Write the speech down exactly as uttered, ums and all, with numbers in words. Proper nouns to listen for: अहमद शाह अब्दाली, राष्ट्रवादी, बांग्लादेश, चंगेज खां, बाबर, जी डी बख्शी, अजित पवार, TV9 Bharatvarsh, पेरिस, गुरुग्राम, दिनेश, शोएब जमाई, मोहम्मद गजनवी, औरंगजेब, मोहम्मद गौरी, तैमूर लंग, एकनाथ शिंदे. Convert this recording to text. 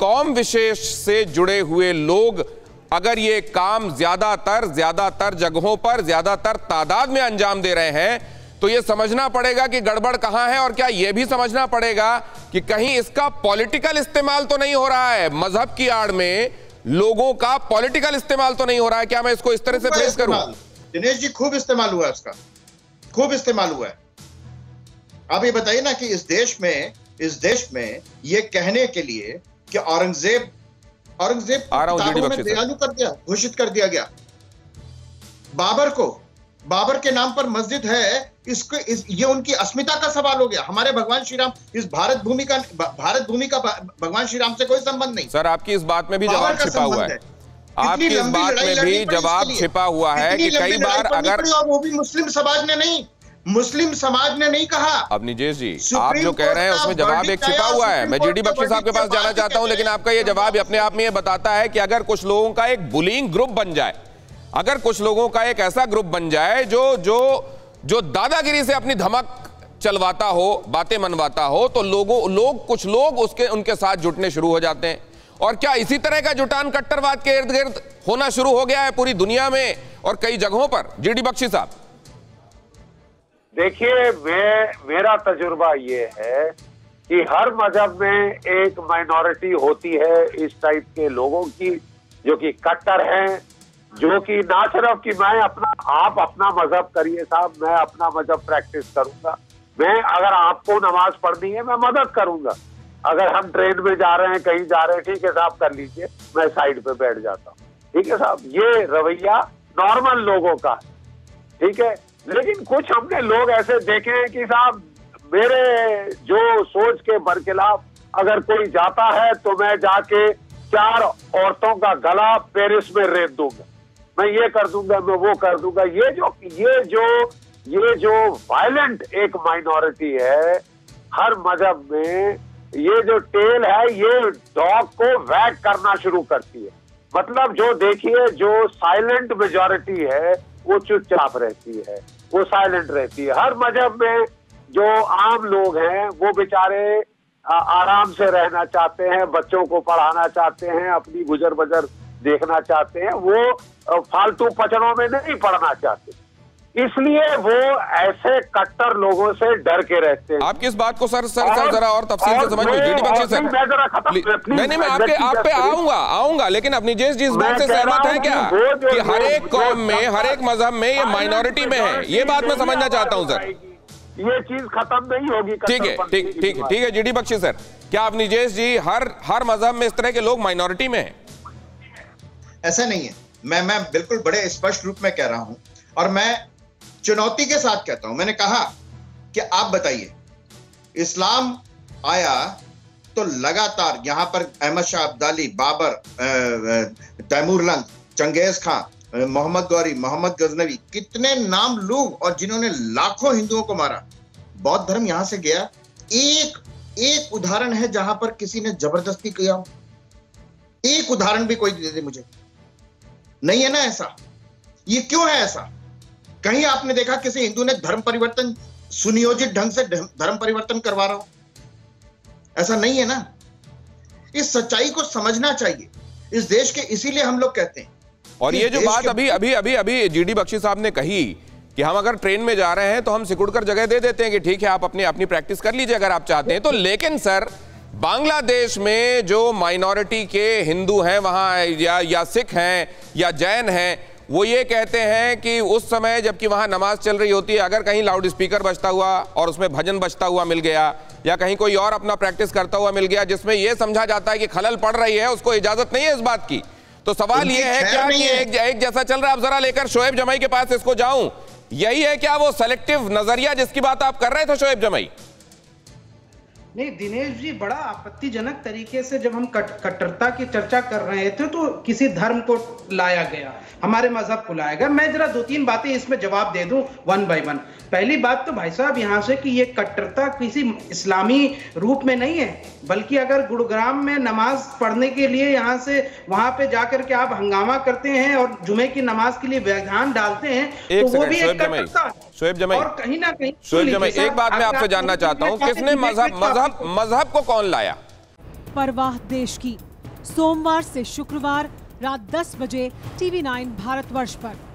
कौम विशेष से जुड़े हुए लोग अगर ये काम ज्यादातर ज्यादातर जगहों पर ज्यादातर तादाद में अंजाम दे रहे हैं तो ये समझना पड़ेगा कि गड़बड़ कहां है, और क्या ये भी समझना पड़ेगा कि कहीं इसका पॉलिटिकल इस्तेमाल तो नहीं हो रहा है, मजहब की आड़ में लोगों का पॉलिटिकल इस्तेमाल तो नहीं हो रहा है। क्या मैं इसको इस तरह से पेश करूं? दिनेश जी, खूब इस्तेमाल हुआ है, इसका खूब इस्तेमाल हुआ है। आप ये बताइए ना कि इस देश में इस देश में ये कहने के लिए कि औरंगजेब औरंगजेब किताबों में दयालु कर दिया, घोषित कर दिया गया, बाबर को बाबर के नाम पर मस्जिद है, इसको इस, ये उनकी अस्मिता का सवाल हो गया। हमारे भगवान श्री राम, इस भारत भूमि का भारत भूमि का भगवान श्री राम से कोई संबंध नहीं। सर, आपकी इस बात में भी जवाब छिपा हुआ है, आपकी इस बात में भी जवाब छिपा हुआ है कि कई बार अगर, वो भी मुस्लिम समाज ने नहीं मुस्लिम समाज ने नहीं कहा। अब निजेश जी, आप जो कह रहे हैं उसमें जवाब एक छिपा हुआ है। मैं जी डी बख्शी साहब के पास जाना चाहता हूं, लेकिन आपका ये जवाब अपने आप में ये बताता है कि अगर कुछ लोगों का एक बुलिंग ग्रुप बन जाए, अगर कुछ लोगों का एक ऐसा ग्रुप बन जाए जो जो जो दादागिरी से अपनी धमक चलवाता हो, बातें मनवाता हो, तो लोगों लोग कुछ लोग उसके उनके साथ जुटने शुरू हो जाते हैं। और क्या इसी तरह का जुटान कट्टरवाद के इर्द गिर्द होना शुरू हो गया है पूरी दुनिया में और कई जगहों पर? जी डी बख्शी साहब, देखिए, मैं मेरा तजुर्बा ये है कि हर मजहब में एक माइनॉरिटी होती है इस टाइप के लोगों की, जो कि कट्टर हैं, जो कि ना सिर्फ कि मैं अपना आप अपना मजहब करिए साहब, मैं अपना मजहब प्रैक्टिस करूंगा, मैं अगर आपको नमाज पढ़नी है मैं मदद करूंगा, अगर हम ट्रेन में जा रहे हैं कहीं जा रहे हैं, ठीक है साहब कर लीजिए, मैं साइड पे बैठ जाता हूँ, ठीक है साहब। ये रवैया नॉर्मल लोगों का, ठीक है, लेकिन कुछ हमने लोग ऐसे देखे हैं कि साहब मेरे जो सोच के बरखिलाफ अगर कोई जाता है तो मैं जाके चार औरतों का गला पेरिस में रेत दूंगा, मैं ये कर दूंगा, मैं वो कर दूंगा। ये जो ये जो ये जो वायलेंट एक माइनॉरिटी है हर मजहब में, ये जो टेल है ये डॉग को वैग करना शुरू करती है। मतलब जो देखिए, जो साइलेंट मेजॉरिटी है वो चुपचाप रहती है, वो साइलेंट रहती है। हर मजहब में जो आम लोग हैं वो बेचारे आराम से रहना चाहते हैं, बच्चों को पढ़ाना चाहते हैं, अपनी गुजर बजर देखना चाहते हैं, वो फालतू पचड़ों में नहीं पढ़ना चाहते, इसलिए वो ऐसे कट्टर लोगों से डर के रहते हैं। आपकी इस बात को सर सर सर जरा और तफसील से समझ लीजिए। जी डी बख्शी सर, मैं जरा खत्म नहीं नहीं मैं आपके आप पे आऊंगा आऊंगा लेकिन अब निजेश जी इस बात से सहमत है क्या कि हर एक कौम में, हर एक मजहब में ये माइनॉरिटी में है? ये बात मैं समझना चाहता हूँ सर, ये चीज खत्म नहीं होगी। ठीक है, ठीक ठीक है, ठीक है जी डी बख्शी सर, क्या आप निजेश जी हर हर मजहब में इस तरह के लोग माइनॉरिटी में है? ऐसा नहीं है, मैं मैं बिल्कुल बड़े स्पष्ट रूप में कह रहा हूँ और मैं चुनौती के साथ कहता हूं। मैंने कहा कि आप बताइए, इस्लाम आया तो लगातार यहां पर अहमद शाह अब्दाली, बाबर, तैमूर लंग, चंगेज खां, मोहम्मद गौरी, मोहम्मद गजनवी, कितने नाम लोग और जिन्होंने लाखों हिंदुओं को मारा। बौद्ध धर्म यहां से गया, एक एक उदाहरण है जहां पर किसी ने जबरदस्ती किया हो? एक उदाहरण भी कोई दे दे मुझे, नहीं है ना ऐसा। ये क्यों है ऐसा? कहीं आपने देखा किसी हिंदू ने धर्म परिवर्तन सुनियोजित ढंग से धर्म परिवर्तन करवा रहा हो? ऐसा नहीं है ना। इस सच्चाई को समझना चाहिए इस देश के, इसीलिए हम लोग कहते हैं। और ये जो बात अभी अभी अभी अभी जी डी बख्शी साहब ने कही कि हम अगर ट्रेन में जा रहे हैं तो हम सिकुड़कर जगह दे देते हैं कि ठीक है आप अपनी अपनी प्रैक्टिस कर लीजिए अगर आप चाहते हैं तो, लेकिन सर बांग्लादेश में जो माइनॉरिटी के हिंदू हैं वहाँ, या या सिख हैं या जैन हैं, वो ये कहते हैं कि उस समय जबकि वहाँ नमाज चल रही होती है अगर कहीं लाउड स्पीकर बजता हुआ और उसमें भजन बजता हुआ मिल गया या कहीं कोई और अपना प्रैक्टिस करता हुआ मिल गया जिसमें ये समझा जाता है कि खलल पड़ रही है, उसको इजाजत नहीं है इस बात की। तो सवाल ये है क्या कि एक, एक जैसा चल रहा है, आप जरा लेकर शोएब जमाई के पास इसको जाऊं, यही है क्या वो सेलेक्टिव नजरिया जिसकी बात आप कर रहे थे शोएब जमाई? नहीं दिनेश जी, बड़ा आपत्तिजनक तरीके से जब हम कट, कट्टरता की चर्चा कर रहे थे तो किसी धर्म को लाया गया, हमारे मजहब को लाया गया। मैं जरा दो तीन बातें इसमें जवाब दे दूं वन बाय वन। पहली बात तो भाई साहब यहाँ से कि ये कट्टरता किसी इस्लामी रूप में नहीं है, बल्कि अगर गुरुग्राम में नमाज पढ़ने के लिए यहाँ से वहाँ पे जाकर के आप हंगामा करते हैं और जुमे की नमाज के लिए व्यवधान डालते हैं तो वो भी एक कट्टरता है। शोएब जमाई, और कहीं ना कहीं शोएब जमाई एक बात मैं आपसे जानना चाहता हूँ, किसने मजहब मजहब मजहब को कौन लाया? परवाह देश की, सोमवार से शुक्रवार रात दस बजे टीवी नौ भारतवर्ष पर।